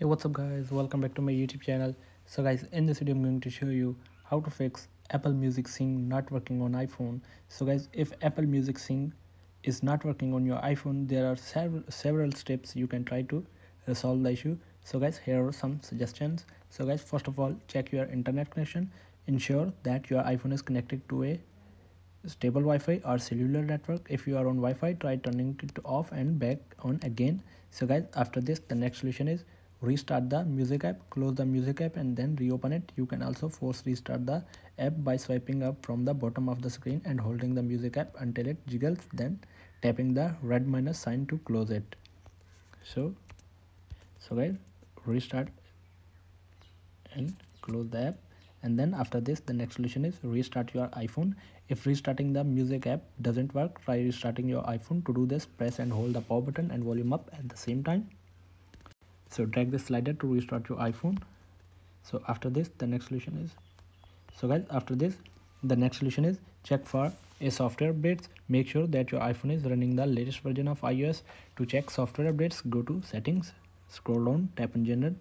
Hey, what's up guys, welcome back to my YouTube channel. So guys, in this video I'm going to show you how to fix Apple Music Sync not working on iPhone. So guys, if Apple Music Sync is not working on your iPhone, there are several steps you can try to resolve the issue. So guys, here are some suggestions. So guys, first of all, check your internet connection. Ensure that your iPhone is connected to a stable Wi-Fi or cellular network. If you are on Wi-Fi, try turning it off and back on again. So guys, after this, the next solution is restart the music app. Close the music app and then reopen it. You can also force restart the app by swiping up from the bottom of the screen and holding the music app until it jiggles, then tapping the red minus sign to close it. So guys, restart and close the app. And then after this, the next solution is restart your iPhone. If restarting the music app doesn't work, try restarting your iPhone. To do this, press and hold the power button and volume up at the same time. So drag the slider to restart your iPhone. So after this, the next solution is check for a software updates. Make sure that your iPhone is running the latest version of iOS. To check software updates, go to settings, scroll down, tap on general,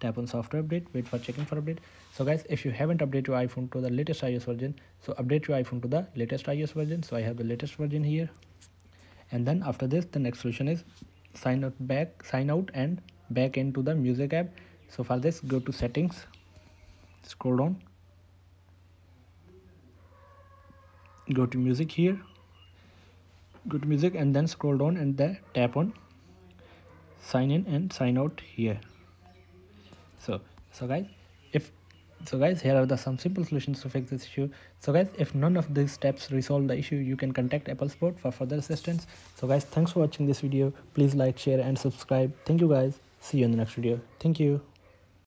tap on software update, wait for checking for update. So guys, if you haven't updated your iPhone to the latest iOS version, so update your iPhone to the latest iOS version. So I have the latest version here. And then after this, the next solution is sign out and back into the music app. So for this, go to settings, scroll down, go to music here, go to music and then scroll down and then tap on sign in and sign out here. So guys, here are some simple solutions to fix this issue. So guys, if none of these steps resolve the issue, you can contact Apple support for further assistance. So guys, thanks for watching this video. Please like, share and subscribe. Thank you guys. See you in the next video. Thank you.